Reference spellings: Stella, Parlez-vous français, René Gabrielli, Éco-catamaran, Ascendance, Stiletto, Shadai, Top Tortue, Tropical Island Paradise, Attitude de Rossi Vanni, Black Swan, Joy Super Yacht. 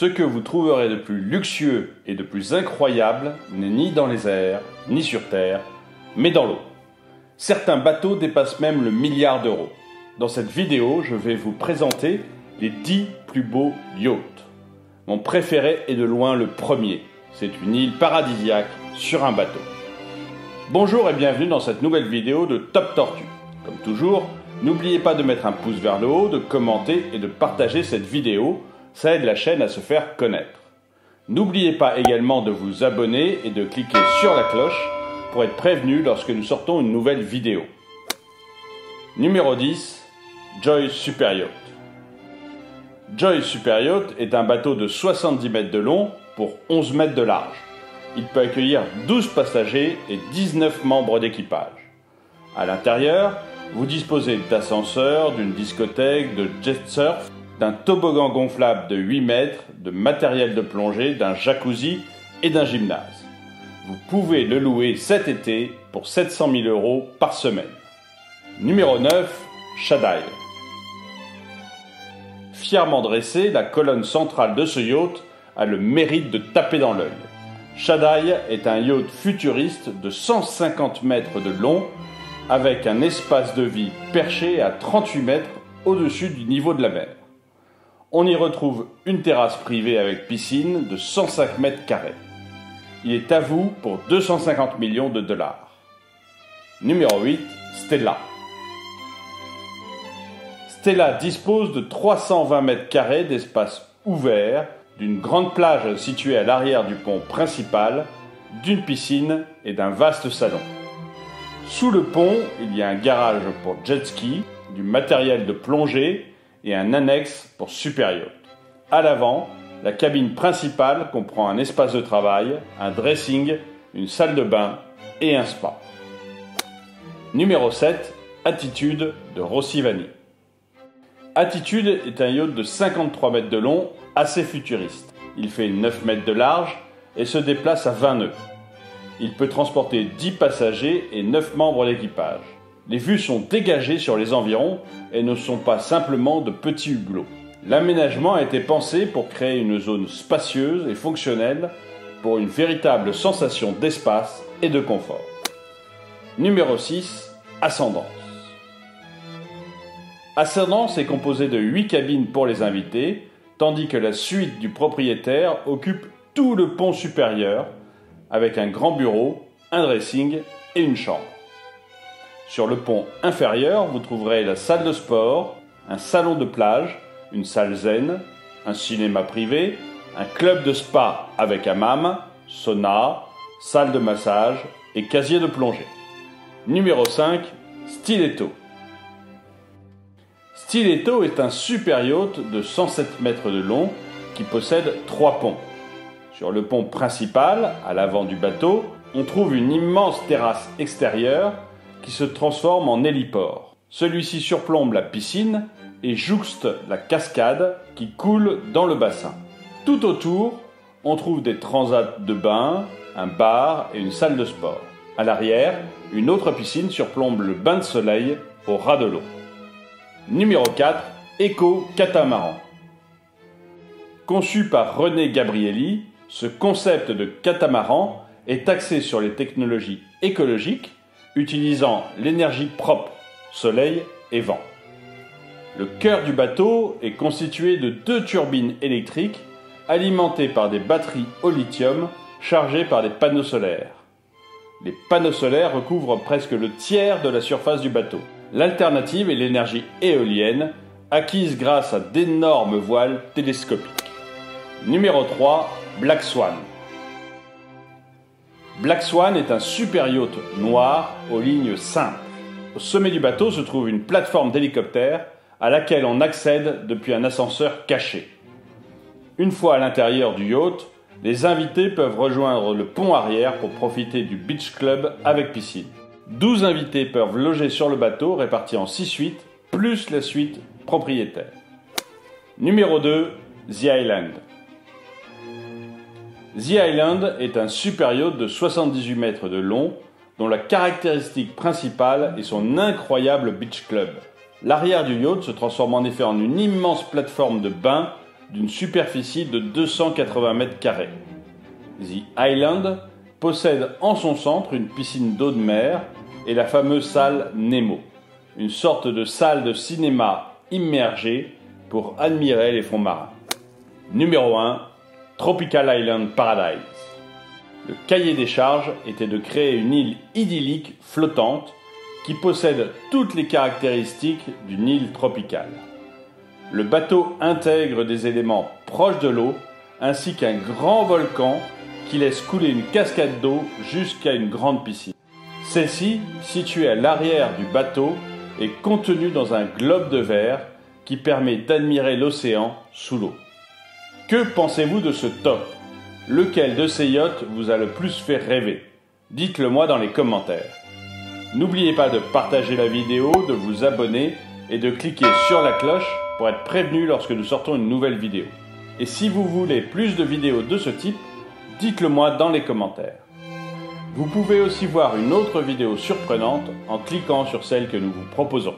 Ce que vous trouverez de plus luxueux et de plus incroyable n'est ni dans les airs, ni sur terre, mais dans l'eau. Certains bateaux dépassent même le milliard d'euros. Dans cette vidéo, je vais vous présenter les 10 plus beaux yachts. Mon préféré est de loin le premier. C'est une île paradisiaque sur un bateau. Bonjour et bienvenue dans cette nouvelle vidéo de Top Tortue. Comme toujours, n'oubliez pas de mettre un pouce vers le haut, de commenter et de partager cette vidéo. Ça aide la chaîne à se faire connaître. N'oubliez pas également de vous abonner et de cliquer sur la cloche pour être prévenu lorsque nous sortons une nouvelle vidéo. Numéro 10, Joy Super Yacht. Joy Super Yacht est un bateau de 70 mètres de long pour 11 mètres de large. Il peut accueillir 12 passagers et 19 membres d'équipage. À l'intérieur, vous disposez d'ascenseurs, d'une discothèque, de jet surf, d'un toboggan gonflable de 8 mètres, de matériel de plongée, d'un jacuzzi et d'un gymnase. Vous pouvez le louer cet été pour 700 000 € par semaine. Numéro 9, Shadai. Fièrement dressée, la colonne centrale de ce yacht a le mérite de taper dans l'œil. Shadai est un yacht futuriste de 150 mètres de long avec un espace de vie perché à 38 mètres au-dessus du niveau de la mer. On y retrouve une terrasse privée avec piscine de 105 mètres carrés. Il est à vous pour 250 millions $. Numéro 8, Stella. Stella dispose de 320 mètres carrés d'espace ouvert, d'une grande plage située à l'arrière du pont principal, d'une piscine et d'un vaste salon. Sous le pont, il y a un garage pour jet ski, du matériel de plongée et un annexe pour super yacht. À l'avant, la cabine principale comprend un espace de travail, un dressing, une salle de bain et un spa. Numéro 7, Attitude de Rossi Vanni. Attitude est un yacht de 53 mètres de long, assez futuriste. Il fait 9 mètres de large et se déplace à 20 nœuds. Il peut transporter 10 passagers et 9 membres d'équipage. Les vues sont dégagées sur les environs et ne sont pas simplement de petits hublots. L'aménagement a été pensé pour créer une zone spacieuse et fonctionnelle pour une véritable sensation d'espace et de confort. Numéro 6, Ascendance. Ascendance est composée de 8 cabines pour les invités, tandis que la suite du propriétaire occupe tout le pont supérieur avec un grand bureau, un dressing et une chambre. Sur le pont inférieur, vous trouverez la salle de sport, un salon de plage, une salle zen, un cinéma privé, un club de spa avec hammam, sauna, salle de massage et casier de plongée. Numéro 5, Stiletto. Stiletto est un super yacht de 107 mètres de long qui possède 3 ponts. Sur le pont principal, à l'avant du bateau, on trouve une immense terrasse extérieure qui se transforme en héliport. Celui-ci surplombe la piscine et jouxte la cascade qui coule dans le bassin. Tout autour, on trouve des transats de bain, un bar et une salle de sport. À l'arrière, une autre piscine surplombe le bain de soleil au ras de l'eau. Numéro 4, Éco-catamaran. Conçu par René Gabrielli, ce concept de catamaran est axé sur les technologies écologiques utilisant l'énergie propre, soleil et vent. Le cœur du bateau est constitué de 2 turbines électriques alimentées par des batteries au lithium chargées par des panneaux solaires. Les panneaux solaires recouvrent presque le tiers de la surface du bateau. L'alternative est l'énergie éolienne, acquise grâce à d'énormes voiles télescopiques. Numéro 3, Black Swan. Black Swan est un super yacht noir aux lignes simples. Au sommet du bateau se trouve une plateforme d'hélicoptère à laquelle on accède depuis un ascenseur caché. Une fois à l'intérieur du yacht, les invités peuvent rejoindre le pont arrière pour profiter du beach club avec piscine. 12 invités peuvent loger sur le bateau répartis en 6 suites, plus la suite propriétaire. Numéro 2, The Island. The Island est un super yacht de 78 mètres de long dont la caractéristique principale est son incroyable beach club. L'arrière du yacht se transforme en effet en une immense plateforme de bain d'une superficie de 280 mètres carrés. The Island possède en son centre une piscine d'eau de mer et la fameuse salle Nemo, une sorte de salle de cinéma immergée pour admirer les fonds marins. Numéro 1, Tropical Island Paradise. Le cahier des charges était de créer une île idyllique flottante qui possède toutes les caractéristiques d'une île tropicale. Le bateau intègre des éléments proches de l'eau ainsi qu'un grand volcan qui laisse couler une cascade d'eau jusqu'à une grande piscine. Celle-ci, située à l'arrière du bateau, est contenue dans un globe de verre qui permet d'admirer l'océan sous l'eau. Que pensez-vous de ce top? Lequel de ces yachts vous a le plus fait rêver? Dites-le moi dans les commentaires. N'oubliez pas de partager la vidéo, de vous abonner et de cliquer sur la cloche pour être prévenu lorsque nous sortons une nouvelle vidéo. Et si vous voulez plus de vidéos de ce type, dites-le moi dans les commentaires. Vous pouvez aussi voir une autre vidéo surprenante en cliquant sur celle que nous vous proposons.